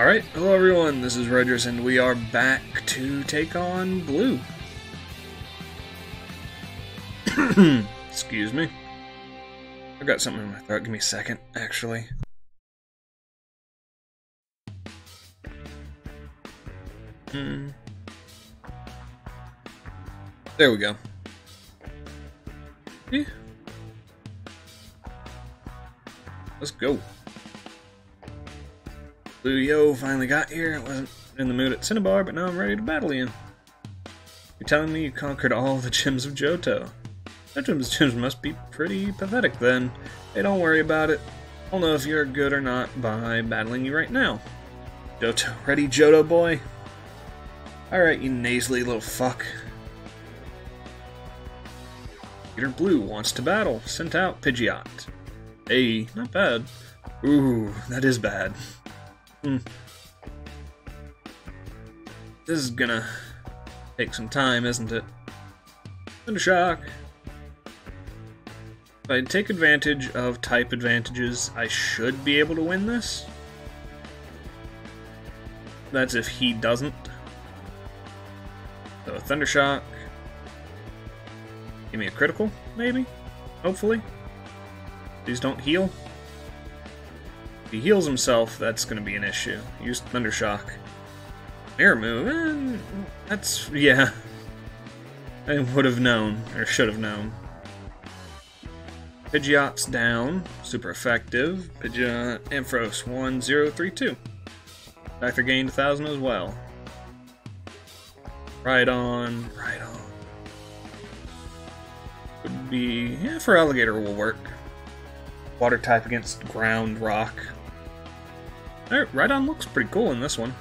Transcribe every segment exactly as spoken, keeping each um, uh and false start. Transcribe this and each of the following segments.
Alright, hello everyone, this is Redris and we are back to take on Blue. Excuse me. I've got something in my throat, give me a second, actually. Hmm. There we go. Yeah. Let's go. Blue-Yo finally got here. I wasn't in the mood at Cinnabar, but now I'm ready to battle you. You're telling me you conquered all the gyms of Johto. Johto's gyms must be pretty pathetic then. Hey, don't worry about it. I'll know if you're good or not by battling you right now. Johto, ready, Johto boy? Alright, you nasally little fuck. Peter Blue wants to battle. Sent out Pidgeot. Hey, not bad. Ooh, that is bad. Hmm. This is gonna take some time, isn't it? Thundershock! If I take advantage of type advantages, I should be able to win this. That's if he doesn't. So Thundershock. Give me a critical, maybe? Hopefully. Please don't heal. If he heals himself, that's going to be an issue. Use Thundershock. Mirror move, and that's, yeah. I would have known, or should have known. Pidgeot's down, super effective. Pidgeot, Ampharos, one zero three two. Factor gained one thousand as well. Right on, right on. Would be, yeah, Feraligatr will work. Water type against ground rock. Rhydon looks pretty cool in this one.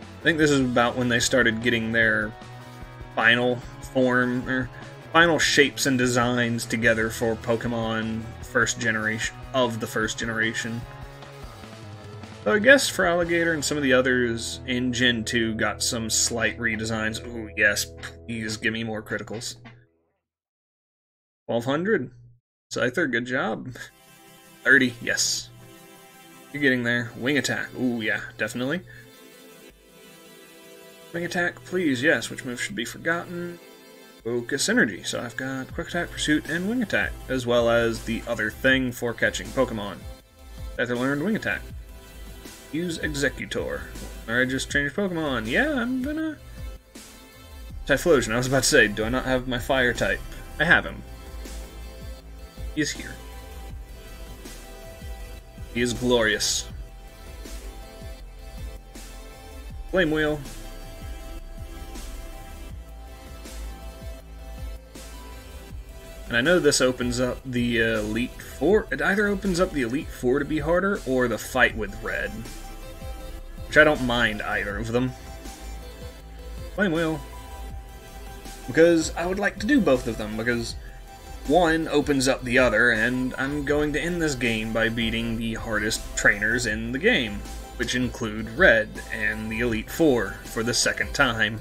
I think this is about when they started getting their final form, or final shapes and designs together for Pokemon first generation, of the first generation. So I guess Feraligatr and some of the others in Gen two got some slight redesigns. Ooh, yes, please give me more criticals. twelve hundred. Scyther, good job. thirty, yes. You're getting there. Wing attack. Ooh, yeah, definitely. Wing attack, please, yes. Which move should be forgotten? Focus energy. So I've got quick attack, pursuit, and wing attack, as well as the other thing for catching Pokemon. Scyther learned wing attack. Use Executor. Alright, just change Pokemon. Yeah, I'm gonna. Typhlosion. I was about to say, do I not have my fire type? I have him. He is here. He is glorious. Flame wheel. And I know this opens up the uh, Elite Four. It either opens up the Elite Four to be harder, or the fight with Red. Which I don't mind either of them. Flame wheel. Because I would like to do both of them, because one opens up the other, and I'm going to end this game by beating the hardest trainers in the game, which include Red and the Elite Four for the second time.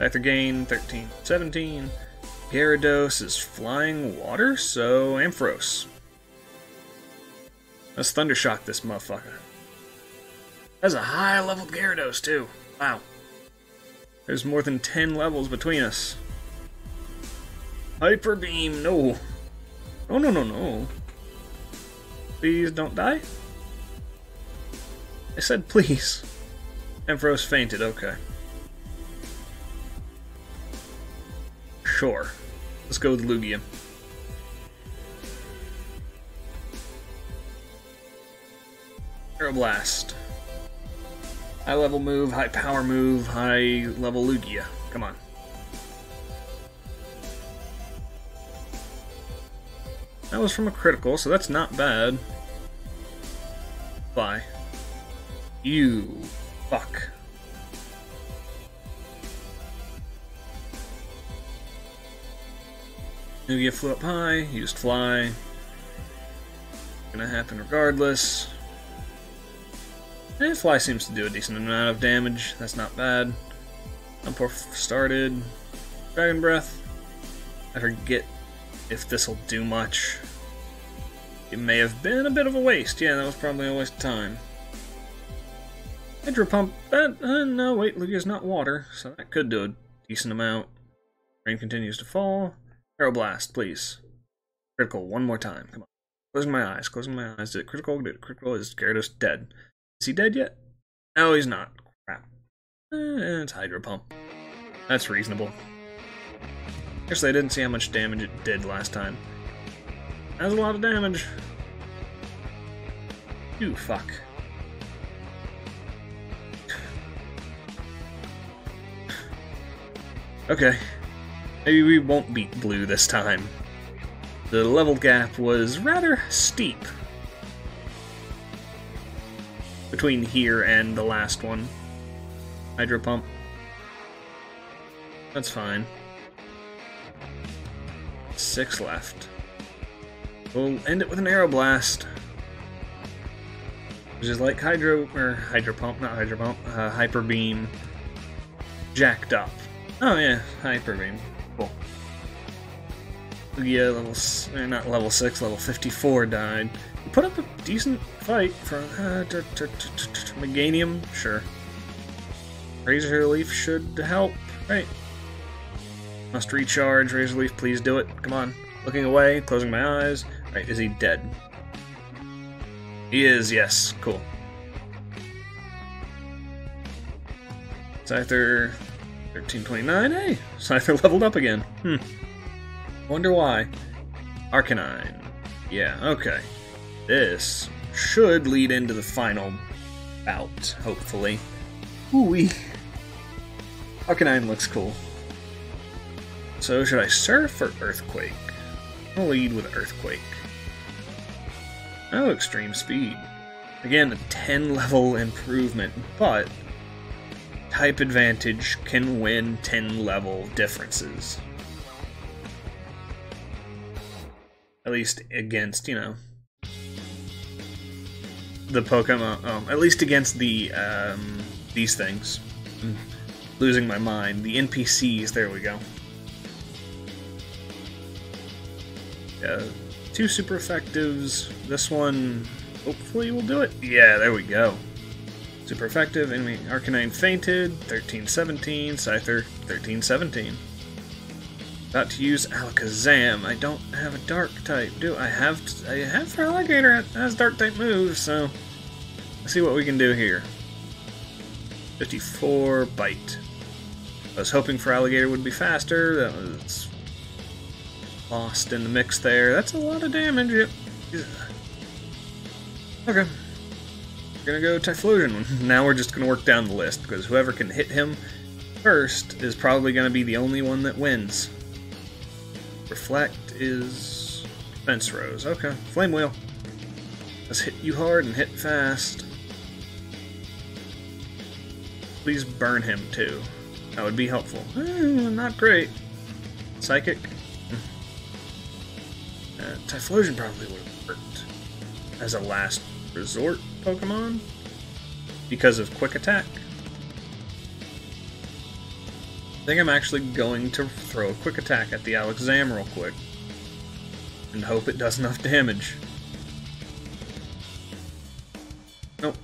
Factor gain, thirteen, seventeen. Gyarados is flying water, so Ampharos. Let's Thundershock this motherfucker. That's a high level Gyarados, too. Wow. There's more than ten levels between us. Hyper Beam, no. No, no, no, no. Please don't die. I said please. Ampharos fainted, okay. Sure. Let's go with Lugia. Aeroblast. High level move, high power move, high level Lugia. Come on. That was from a critical, so that's not bad. Bye. You. Fuck. Lugia flew up high, used fly. Gonna happen regardless. And fly seems to do a decent amount of damage, that's not bad. Umpor started. Dragon Breath. I forget if this'll do much. It may have been a bit of a waste. Yeah, that was probably a waste of time. Hydro Pump. Uh, uh, no, wait, Lugia's not water, so that could do a decent amount. Rain continues to fall. Aeroblast, please. Critical, one more time. Come on. Closing my eyes, closing my eyes. Did it critical? Did it critical? Is Gyarados dead? Is he dead yet? No, he's not. Crap. Eh, it's Hydro Pump. That's reasonable. Actually, I didn't see how much damage it did last time. That was a lot of damage. Ooh, fuck. Okay. Maybe we won't beat Blue this time. The level gap was rather steep between here and the last one. Hydro Pump. That's fine. Six left. We'll end it with an Aeroblast. Which is like Hydro, or Hydro Pump, not Hydro Pump, uh, Hyper Beam jacked up. Oh yeah, Hyper Beam. Cool. Yeah, level, not level six, level fifty-four died. He put up a decent fight for uh, Meganium, sure. Razor leaf should help, right? Must recharge, Razor leaf, please do it. Come on. Looking away, closing my eyes. Right, is he dead? He is, yes. Cool. Scyther thirteen twenty-nine, hey! Scyther leveled up again. Hmm. Wonder why. Arcanine. Yeah, okay. This should lead into the final bout, hopefully. Ooh-wee. Arcanine looks cool. So, should I Surf or Earthquake? I'll lead with Earthquake. Oh, Extreme Speed. Again, a ten level improvement, but type advantage can win ten level differences. At least against, you know, the Pokemon, um, at least against the, um, these things. I'm losing my mind. The N P Cs, there we go. Uh, two super effectives. This one hopefully will do it. Yeah, there we go. Super effective. Enemy Arcanine fainted. thirteen seventeen. Scyther thirteen seventeen. About to use Alakazam. I don't have a dark type, do I? Have I have Feraligatr has dark type moves, so let's see what we can do here. fifty-four bite. I was hoping Feraligatr would be faster. That was lost in the mix there. That's a lot of damage. Yep. Okay. We're gonna go Typhlosion. Now we're just gonna work down the list, because whoever can hit him first is probably gonna be the only one that wins. Reflect is fence rows. Okay. Flame Wheel. Let's hit you hard and hit fast. Please burn him too. That would be helpful. Eh, not great. Psychic. Uh, Typhlosion probably would have worked as a last resort Pokemon because of Quick Attack. I think I'm actually going to throw a Quick Attack at the Alakazam real quick and hope it does enough damage. Nope.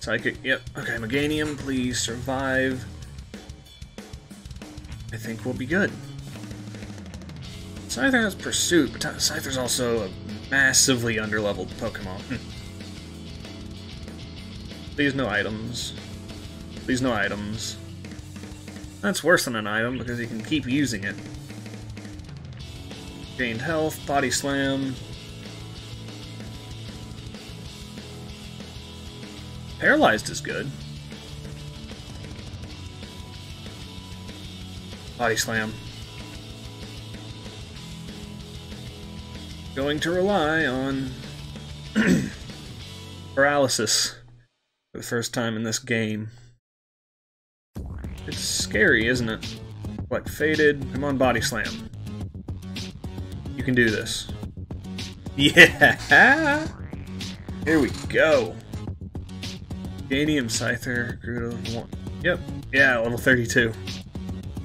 Psychic, yep. Okay, Meganium, please survive. I think we'll be good. Scyther has Pursuit, but Scyther's also a massively underleveled Pokemon. Please no items. Please no items. That's worse than an item, because you can keep using it. Gained health, Body Slam. Paralyzed is good. Body Slam. Going to rely on paralysis for the first time in this game. It's scary, isn't it? Like faded. Come on, Body Slam. You can do this. Yeah! Here we go. Meganium, Scyther grew to level one. Yep. Yeah, level thirty-two.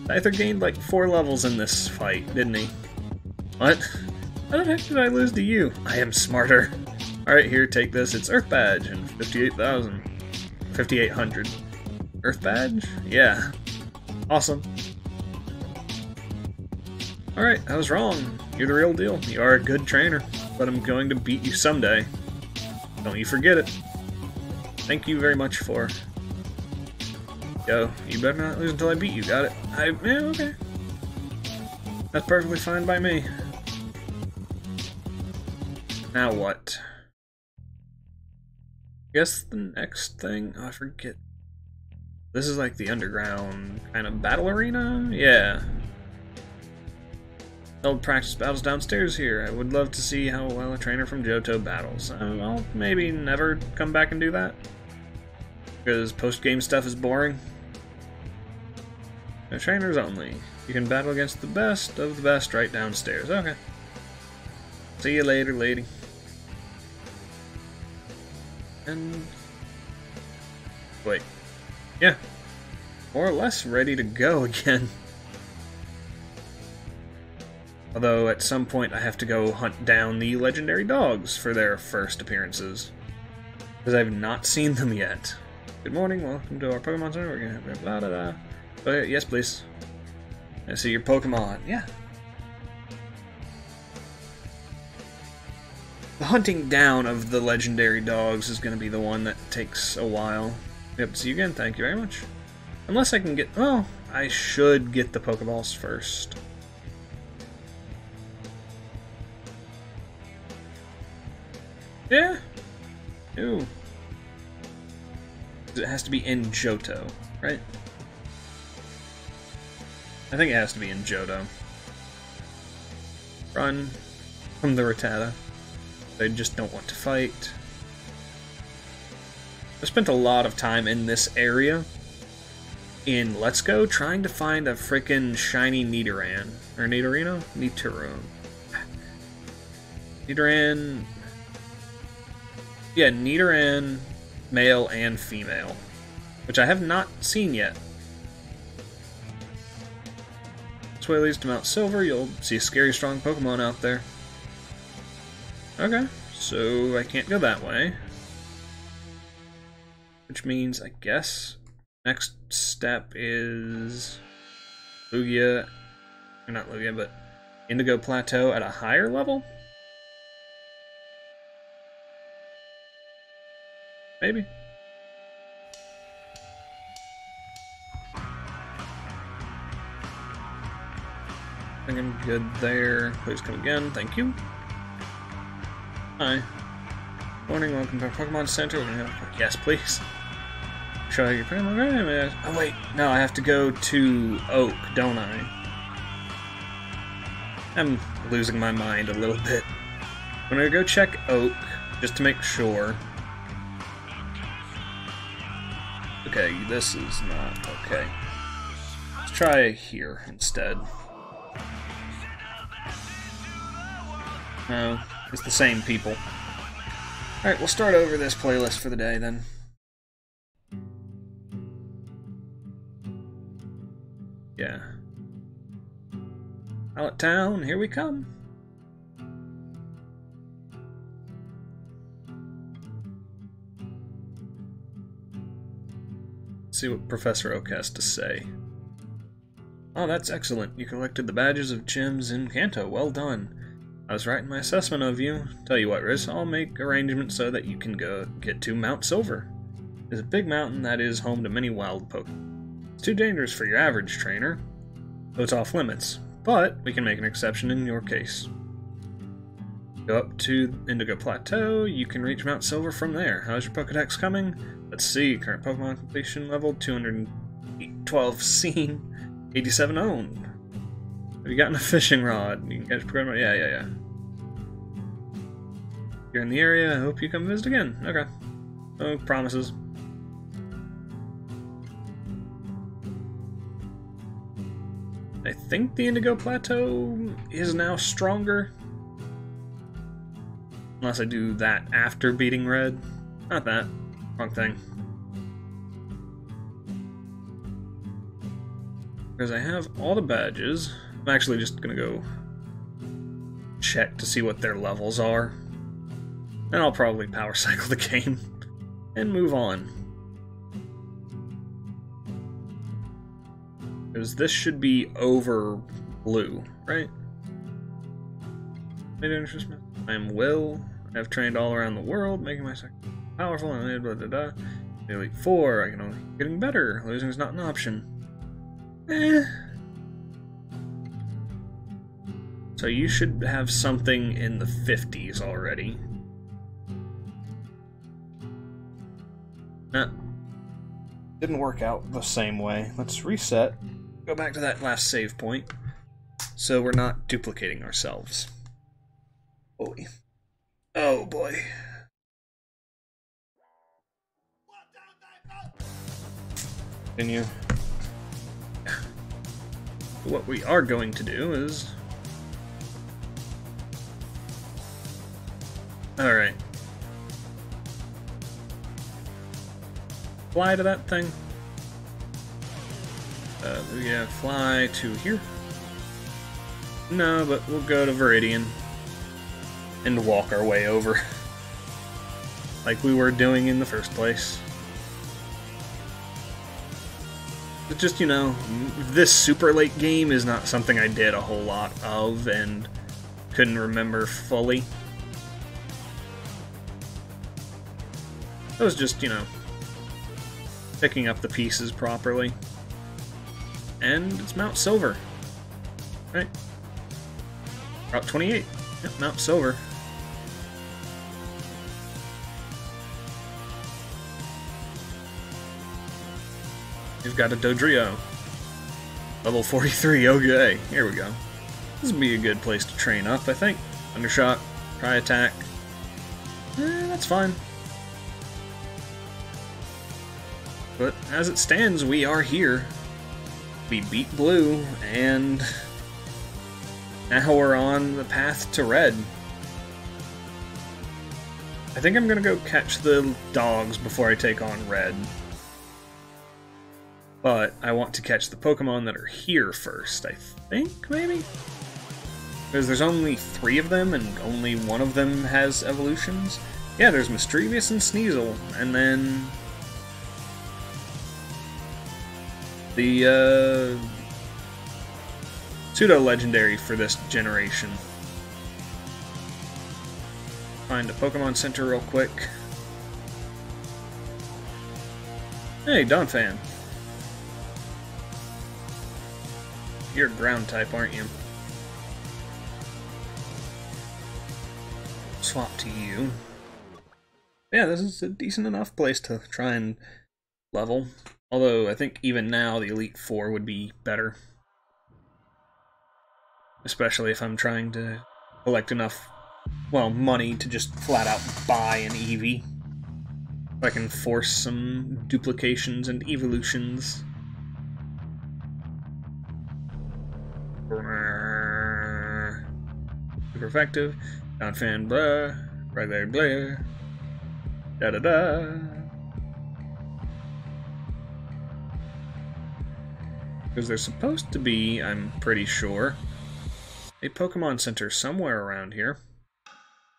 Scyther gained like four levels in this fight, didn't he? What? How the heck did I lose to you? I am smarter. Alright, here, take this. It's Earth Badge and fifty-eight thousand. fifty-eight hundred. Earth Badge? Yeah. Awesome. Alright, I was wrong. You're the real deal. You are a good trainer. But I'm going to beat you someday. Don't you forget it. Thank you very much for... Yo, you better not lose until I beat you, got it? I... yeah, okay. That's perfectly fine by me. Now what? I guess the next thing... oh, I forget. This is like the underground kind of battle arena? Yeah. They'll practice battles downstairs here. I would love to see how well a trainer from Johto battles. Um, I'll maybe never come back and do that. Because post-game stuff is boring. No trainers only. You can battle against the best of the best right downstairs. Okay. See you later, lady. And... wait. Yeah. More or less ready to go again. Although, at some point, I have to go hunt down the legendary dogs for their first appearances. Because I've not seen them yet. Good morning, welcome to our Pokemon Center. We're gonna have blah blah blah. Okay, yes, please. I see your Pokemon. Yeah. The hunting down of the legendary dogs is gonna be the one that takes a while. Yep, see you again. Thank you very much. Unless I can get... oh, I should get the Pokeballs first. Yeah. Ew. It has to be in Johto, right? I think it has to be in Johto. Run from the Rattata. They just don't want to fight. I spent a lot of time in this area in Let's Go trying to find a freaking shiny Nidoran. Or Nidorino? Nidoran. Nidoran... yeah, Nidoran, male and female, which I have not seen yet. This way leads to Mount Silver. You'll see scary, strong Pokemon out there. Okay, so I can't go that way. Which means, I guess, next step is Lugia, or not Lugia, but Indigo Plateau at a higher level? Maybe. I think I'm good there. Please come again. Thank you. Hi. Morning. Welcome to our Pokemon Center. We're gonna have... yes, please. Show your Pokemon. Oh wait, no, I have to go to Oak, don't I? I'm losing my mind a little bit. I'm gonna go check Oak just to make sure. Okay, this is not okay. Let's try here instead. No, it's the same people. Alright, we'll start over this playlist for the day then. Yeah. Out town, here we come. See what Professor Oak has to say. Oh, that's excellent. You collected the badges of gyms in Kanto. Well done. I was right in my assessment of you. Tell you what, Riz, I'll make arrangements so that you can go get to Mount Silver. It's a big mountain that is home to many wild Pokemon. It's too dangerous for your average trainer, so it's off limits. But we can make an exception in your case. Go up to Indigo Plateau. You can reach Mount Silver from there. How's your Pokedex coming? Let's see. Current Pokemon completion level two hundred twelve seen, eighty-seven owned. Have you gotten a fishing rod? You can catch Pokemon. Yeah, yeah, yeah. If you're in the area, I hope you come visit again. Okay. No promises. I think the Indigo Plateau is now stronger. Unless I do that after beating Red. Not that. Wrong thing. Because I have all the badges. I'm actually just gonna go check to see what their levels are. Then I'll probably power cycle the game and move on. Because this should be over blue, right? I am Will. I have trained all around the world, making myself powerful and blah blah blah. The Elite Four, I can only keep getting better. Losing is not an option. Eh. So you should have something in the fifties already. Nah. Didn't work out the same way. Let's reset. Go back to that last save point. So we're not duplicating ourselves. Holy. Oh boy. Continue. What we are going to do is... Alright. Fly to that thing. Uh, yeah, fly to here. No, but we'll go to Viridian. And walk our way over. Like we were doing in the first place. But just, you know, this super late game is not something I did a whole lot of and couldn't remember fully. It was just, you know, picking up the pieces properly. And it's Mount Silver. Right? Route twenty-eight. Yep, Mount Silver. You've got a Dodrio. Level forty-three, Yoga A. Here we go. This would be a good place to train up, I think. Thundershock, try attack. Eh, that's fine. But as it stands, we are here. We beat blue, and now we're on the path to red. I think I'm gonna go catch the dogs before I take on red. But I want to catch the Pokemon that are here first, I think, maybe? Because there's only three of them, and only one of them has evolutions. Yeah, there's Misdreavus and Sneasel, and then... the, uh... pseudo-legendary for this generation. Find a Pokemon Center real quick. Hey, Donphan. You're a ground type, aren't you? Swap to you. Yeah, this is a decent enough place to try and level. Although, I think even now the Elite Four would be better. Especially if I'm trying to collect enough, well, money to just flat out buy an Eevee. I can force some duplications and evolutions. Super effective. Donphan, blah. Regular, blah. Da da da. Because there's supposed to be, I'm pretty sure, a Pokemon Center somewhere around here.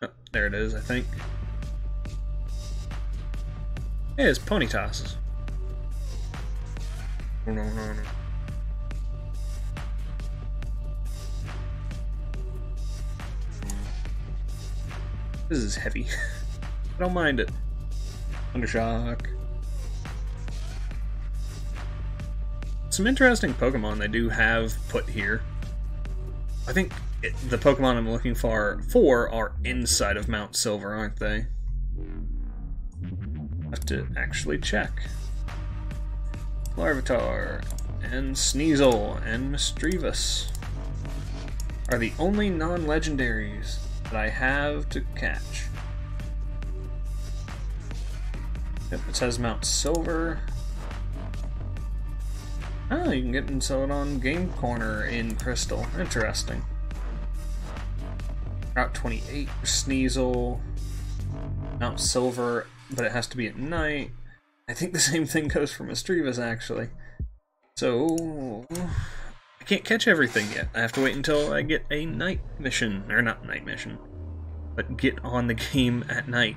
Oh, there it is, I think. It is Ponytas. No, no, no, no. This is heavy. I don't mind it. Thundershock. Some interesting Pokemon they do have put here. I think it, the Pokemon I'm looking for, for are inside of Mount Silver, aren't they? I have to actually check. Larvitar and Sneasel and Misdreavus are the only non-legendaries that I have to catch. Yep, it says Mount Silver. Oh, you can get and sell it on Game Corner in Crystal. Interesting. Route twenty-eight, Sneasel, Mount Silver, but it has to be at night. I think the same thing goes for Misdreavus, actually. So, I I can't catch everything yet. I have to wait until I get a night mission. Or not night mission. But get on the game at night.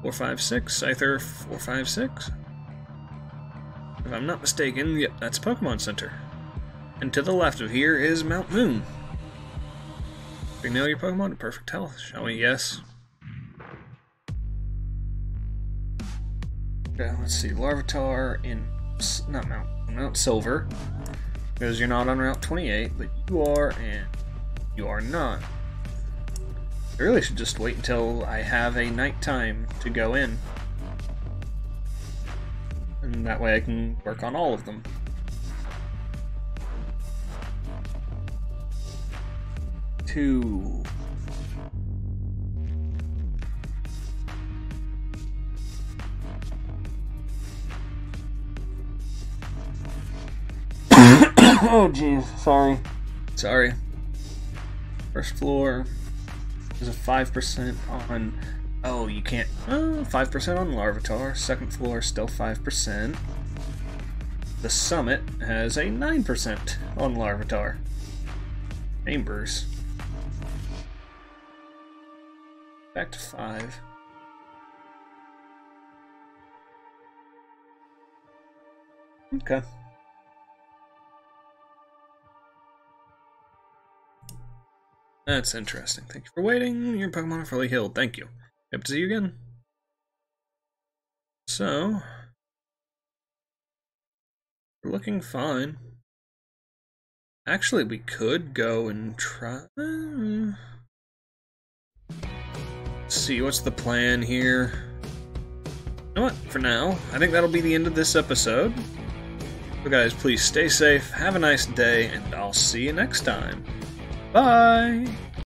four five six, Scyther four five six. If I'm not mistaken, yep, that's Pokemon Center. And to the left of here is Mount Moon. Renew your Pokemon to perfect health, shall we? Yes. Okay, let's see. Larvitar in... not Mount... Mount Silver. Because you're not on Route twenty-eight, but you are, and you are not. I really should just wait until I have a nighttime to go in. And that way I can work on all of them. Two. Oh geez, sorry. Sorry. First floor. There's a five percent on... oh, you can't... oh, five percent on Larvitar. Second floor, still five percent. The Summit has a nine percent on Larvitar. Chambers. Back to five. Okay. That's interesting. Thank you for waiting. Your Pokemon are fully healed. Thank you. Hope to see you again. So, we're looking fine. Actually, we could go and try... let's see, what's the plan here? You know what? For now, I think that'll be the end of this episode. So guys, please stay safe, have a nice day, and I'll see you next time. Bye!